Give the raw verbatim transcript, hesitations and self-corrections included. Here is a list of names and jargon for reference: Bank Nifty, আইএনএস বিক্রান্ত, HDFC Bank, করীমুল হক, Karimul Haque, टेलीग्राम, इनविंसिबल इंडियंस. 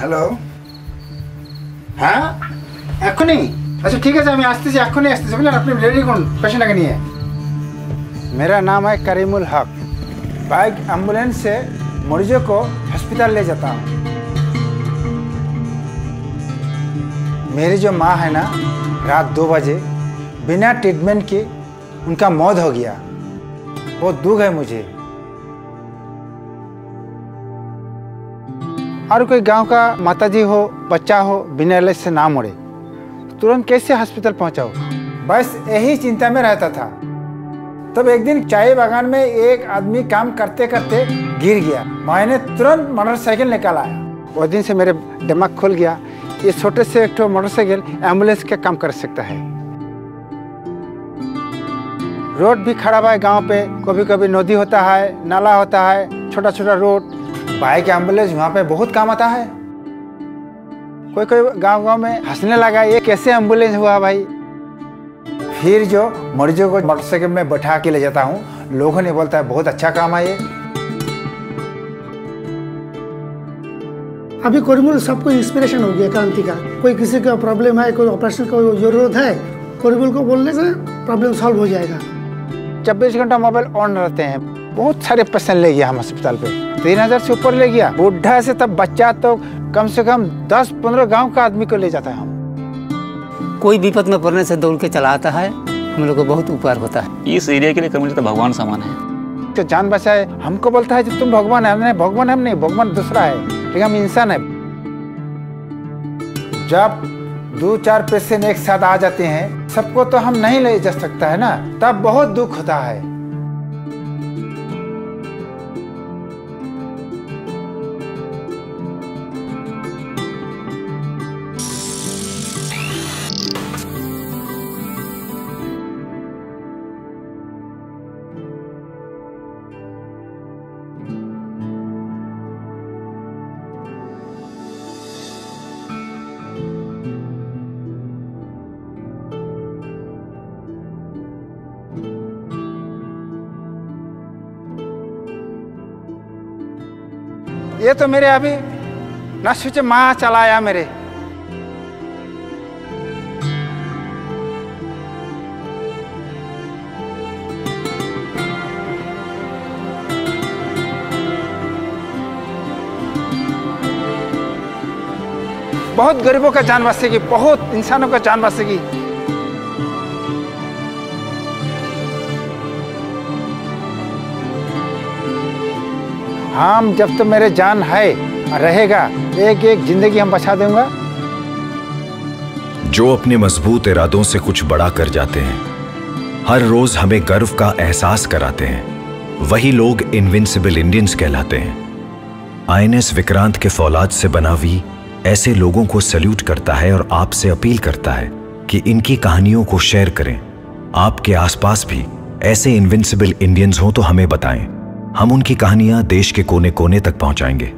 Hello হ্যাঁ এখনই? আচ্ছা ঠিক আছে আমি আসতেছি, এখনই আসতেছি। বুঝলেন আপনি রেডি করুন পেশেন্টটাকে নিয়ে। मेरा नाम है करीमुल हक। बाइक एम्बुलेंस से मरीजों को हॉस्पिटल ले जाता हूँ। मेरी जो माँ है ना, रात दो बजे बिना ट्रीटमेंट के उनका मौत हो गया। बहुत दुख है मुझे। और कोई गांव का माताजी हो, बच्चा हो, बिना इलाज से ना मरे, तुरंत कैसे हॉस्पिटल पहुँचाओ? बस यही चिंता में रहता था। तब एक दिन चाय बागान में एक आदमी काम करते करते गिर गया। मैंने तुरंत मोटरसाइकिल निकालाया। उस दिन से मेरे दिमाग खुल गया, ये छोटे से एक मोटरसाइकिल एम्बुलेंस का काम कर सकता है। रोड भी खराब है गांव पे, कभी कभी नदी होता है, नाला होता है, छोटा छोटा रोड। बाइक एम्बुलेंस वहाँ पे बहुत काम आता है। कोई कोई गाँव गाँव में हंसने लगा, ये कैसे एम्बुलेंस हुआ भाई। फिर जो मरीजों को मोटरसाइकिल में बैठा के ले जाता हूँ, लोगों ने बोलता है बहुत अच्छा काम है ये। अभी करीमुल सबको इंस्पिरेशन हो गया क्रांति का। कोई किसी का प्रॉब्लम है, कोई ऑपरेशन का जरूरत है, करीमुल को बोलने से प्रॉब्लम सॉल्व हो जाएगा। चौबीस घंटा मोबाइल ऑन रहते हैं। बहुत सारे पेशेंट ले गया हम अस्पताल पे, तीन हजार से ऊपर ले गया। बुढ़ा से तब बच्चा तो कम से कम दस पंद्रह गाँव का आदमी को ले जाता है हम। कोई विपद में पड़ने से दौड़ के चला आता है, हम लोग को बहुत उपकार होता है। इस एरिया के लिए करीमुल तो भगवान समान है। जो जान बचाए हमको बोलता है जो तुम भगवान है। हमने भगवान हम नहीं, भगवान दूसरा है, लेकिन हम इंसान है। जब दो चार पेशेंट एक साथ आ जाते हैं, सबको तो हम नहीं ले जा सकता है ना, तब बहुत दुख होता है। ये तो मेरे अभी ना सोचे माँ चलाया मेरे। बहुत गरीबों का जान बचेगी, बहुत इंसानों का जान बचेगी। हम जब तो मेरे जान है रहेगा, एक एक जिंदगी हम बचा दूंगा। जो अपने मजबूत इरादों से कुछ बड़ा कर जाते हैं, हर रोज हमें गर्व का एहसास कराते हैं, वही लोग इनविंसिबल इंडियंस कहलाते हैं। आईएनएस विक्रांत के फौलाद से बनावी ऐसे लोगों को सैल्यूट करता है और आपसे अपील करता है कि इनकी कहानियों को शेयर करें। आपके आसपास भी ऐसे इनविंसिबल इंडियंस हों तो हमें बताएं, हम उनकी कहानियां देश के कोने कोने तक पहुंचाएंगे।